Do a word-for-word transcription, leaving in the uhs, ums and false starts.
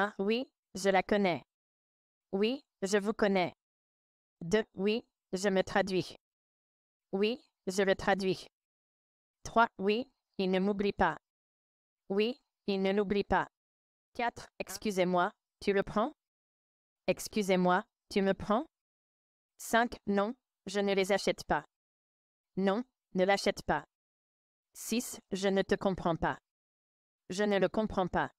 un. Oui, je la connais. Oui, je vous connais. deux. Oui, je me traduis. Oui, je le traduis. trois. Oui, il ne m'oublie pas. Oui, il ne l'oublie pas. quatre. Excusez-moi, tu le prends? Excusez-moi, tu me prends? cinq. Non, je ne les achète pas. Non, ne l'achète pas. six. Je ne te comprends pas. Je ne le comprends pas.